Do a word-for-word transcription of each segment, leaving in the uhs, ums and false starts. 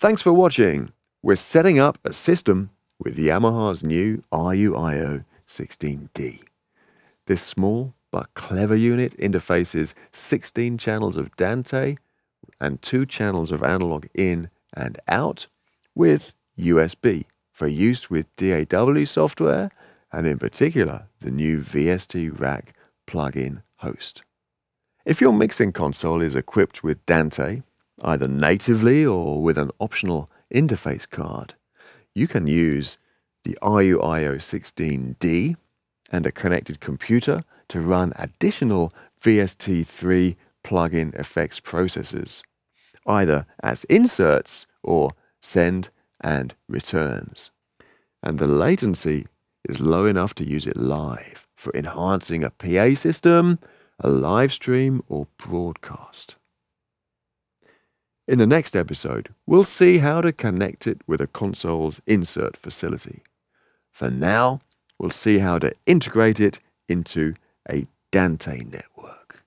Thanks for watching. We're setting up a system with Yamaha's new R U I O sixteen D. This small but clever unit interfaces sixteen channels of Dante and two channels of analog in and out with U S B for use with D A W software and in particular the new V S T rack plug-in host. If your mixing console is equipped with Dante, either natively or with an optional interface card, you can use the R U I O sixteen D and a connected computer to run additional V S T three plug-in effects processes, either as inserts or send and returns. And the latency is low enough to use it live for enhancing a P A system, a live stream or broadcast. In the next episode, we'll see how to connect it with a console's insert facility. For now, we'll see how to integrate it into a Dante network.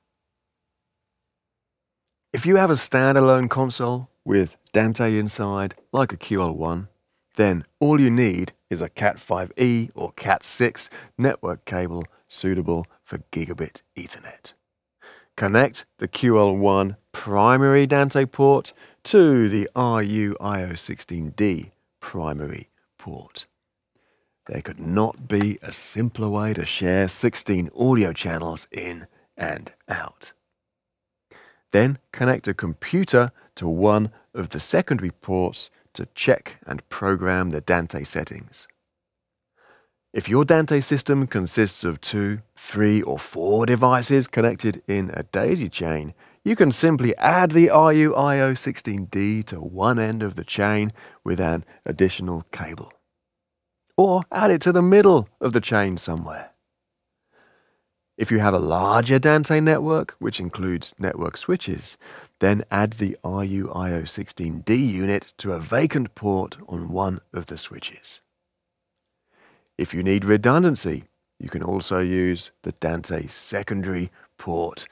If you have a standalone console with Dante inside, like a Q L one, then all you need is a Cat five E or Cat six network cable suitable for gigabit Ethernet. Connect the Q L one primary Dante port to the R U I O sixteen D primary port. There could not be a simpler way to share sixteen audio channels in and out. Then connect a computer to one of the secondary ports to check and program the Dante settings. If your Dante system consists of two, three or four devices connected in a daisy chain, you can simply add the R U I O sixteen D to one end of the chain with an additional cable. Or add it to the middle of the chain somewhere. If you have a larger Dante network, which includes network switches, then add the R U I O sixteen D unit to a vacant port on one of the switches. If you need redundancy, you can also use the Dante secondary port,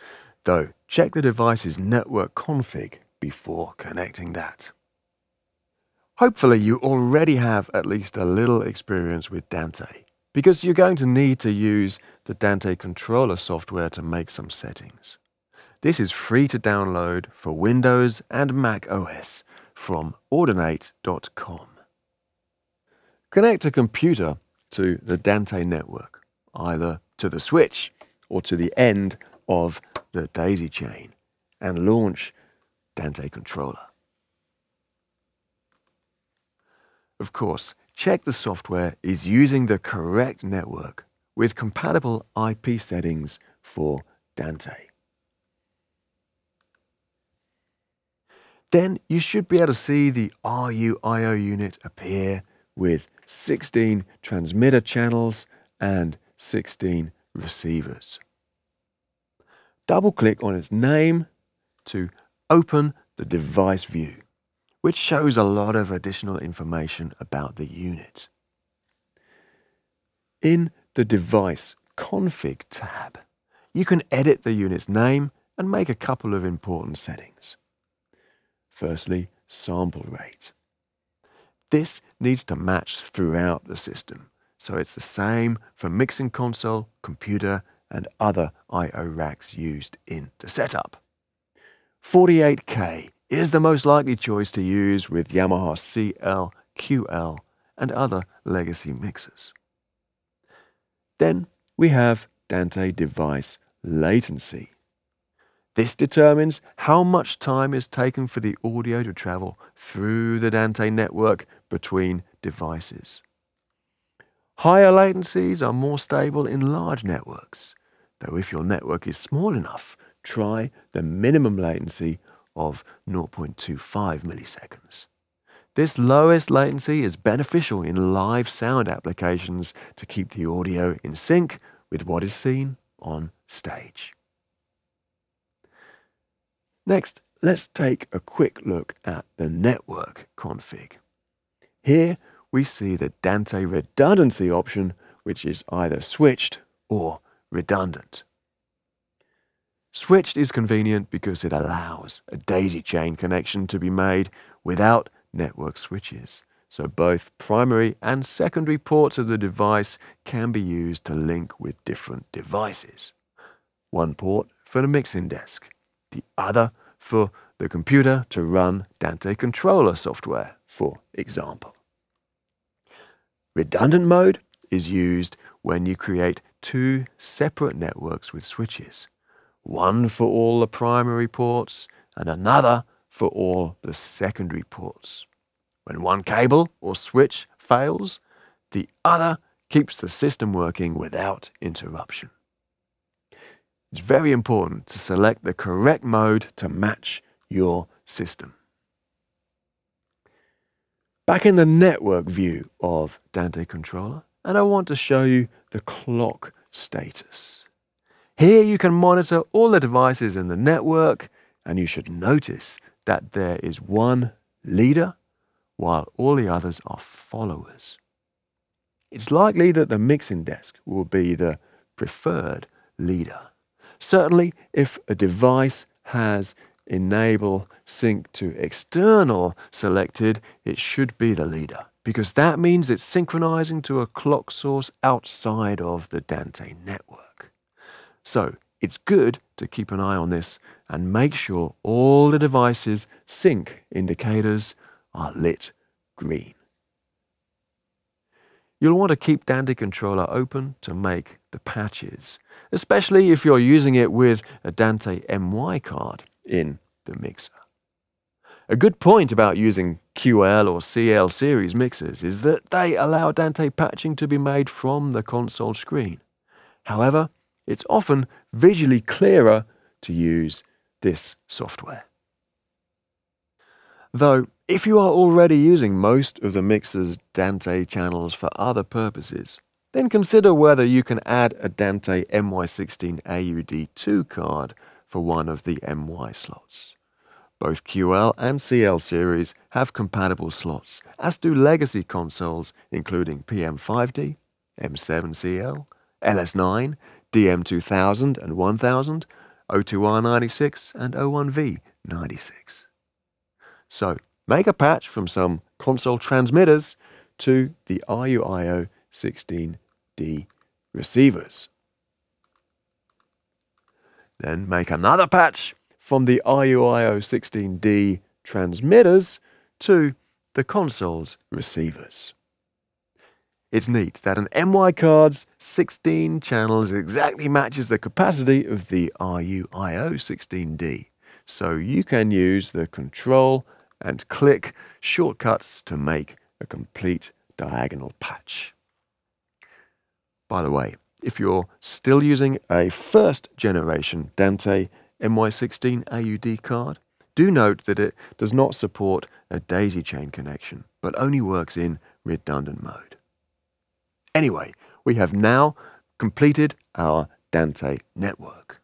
though check the device's network config before connecting that. Hopefully you already have at least a little experience with Dante, because you're going to need to use the Dante controller software to make some settings. This is free to download for Windows and Mac O S from ordinate dot com. Connect a computer to the Dante network, either to the switch or to the end of the daisy chain, and launch Dante Controller. Of course, check the software is using the correct network with compatible I P settings for Dante. Then you should be able to see the R U I O unit appear with sixteen transmitter channels and sixteen receivers. Double-click on its name to open the device view, which shows a lot of additional information about the unit. In the device config tab, you can edit the unit's name and make a couple of important settings. Firstly, sample rate. This needs to match throughout the system, so it's the same for mixing console, computer, and other I O racks used in the setup. forty-eight K is the most likely choice to use with Yamaha C L, Q L, and other legacy mixers. Then we have Dante device latency. This determines how much time is taken for the audio to travel through the Dante network between devices. Higher latencies are more stable in large networks, though if your network is small enough, try the minimum latency of zero point two five milliseconds. This lowest latency is beneficial in live sound applications to keep the audio in sync with what is seen on stage. Next, let's take a quick look at the network config. Here we see the Dante redundancy option, which is either switched or redundant. Switched is convenient because it allows a daisy chain connection to be made without network switches, so both primary and secondary ports of the device can be used to link with different devices. One port for the mixing desk, the other for the computer to run Dante controller software, for example. Redundant mode is used when you create two separate networks with switches, one for all the primary ports and another for all the secondary ports. When one cable or switch fails, the other keeps the system working without interruption. It's very important to select the correct mode to match your system. Back in the network view of Dante Controller, and I want to show you the clock status. Here you can monitor all the devices in the network, and you should notice that there is one leader while all the others are followers. It's likely that the mixing desk will be the preferred leader. Certainly, if a device has enable sync to external selected, it should be the leader, because that means it's synchronizing to a clock source outside of the Dante network. So it's good to keep an eye on this and make sure all the devices' sync indicators are lit green. You'll want to keep Dante Controller open to make the patches, especially if you're using it with a Dante M Y card in the mixer. A good point about using Q L or C L series mixers is that they allow Dante patching to be made from the console screen. However, it's often visually clearer to use this software. Though, if you are already using most of the mixer's Dante channels for other purposes, then consider whether you can add a Dante M Y sixteen A U D two card for one of the M Y slots. Both Q L and C L series have compatible slots, as do legacy consoles including P M five D, M seven C L, L S nine, D M two thousand and one thousand, O two R ninety-six and O one V ninety-six. So make a patch from some console transmitters to the R U I O sixteen D receivers. Then make another patch from the R U I O sixteen D transmitters to the console's receivers. It's neat that an M Y card's sixteen channels exactly matches the capacity of the R U I O sixteen D, so you can use the control and click shortcuts to make a complete diagonal patch. By the way, if you're still using a first-generation Dante M Y sixteen A U D card, do note that it does not support a daisy chain connection, but only works in redundant mode. Anyway, we have now completed our Dante network.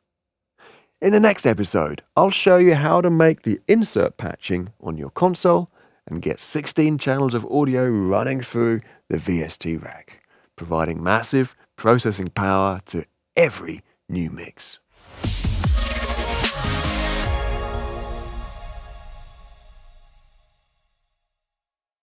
In the next episode, I'll show you how to make the insert patching on your console and get sixteen channels of audio running through the V S T rack, providing massive processing power to every new mix.